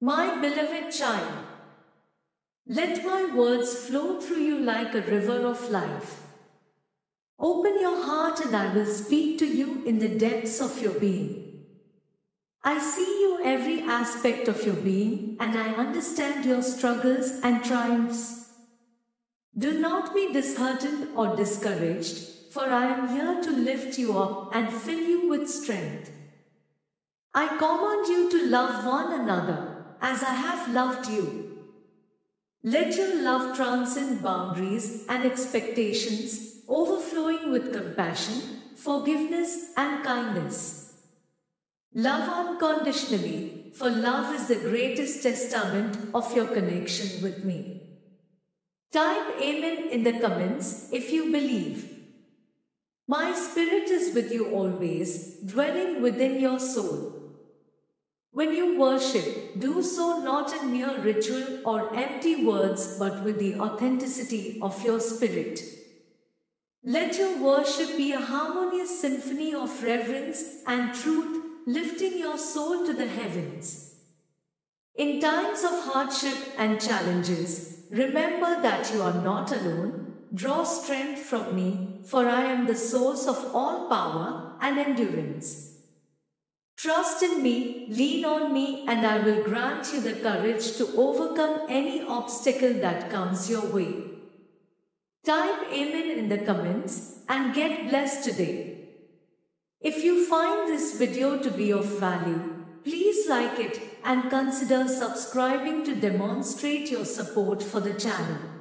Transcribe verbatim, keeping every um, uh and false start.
My beloved child, let my words flow through you like a river of life. Open your heart and I will speak to you in the depths of your being. I see you every aspect of your being and I understand your struggles and triumphs. Do not be disheartened or discouraged, for I am here to lift you up and fill you with strength. I command you to love one another, as I have loved you. Let your love transcend boundaries and expectations, overflowing with compassion, forgiveness, and kindness. Love unconditionally, for love is the greatest testament of your connection with me. Type Amen in the comments if you believe. My spirit is with you always, dwelling within your soul. When you worship, do so not in mere ritual or empty words but with the authenticity of your spirit. Let your worship be a harmonious symphony of reverence and truth, lifting your soul to the heavens. In times of hardship and challenges, remember that you are not alone. Draw strength from me, for I am the source of all power and endurance. Trust in me, lean on me, and I will grant you the courage to overcome any obstacle that comes your way. Type Amen in the comments and get blessed today. If you find this video to be of value, please like it and consider subscribing to demonstrate your support for the channel.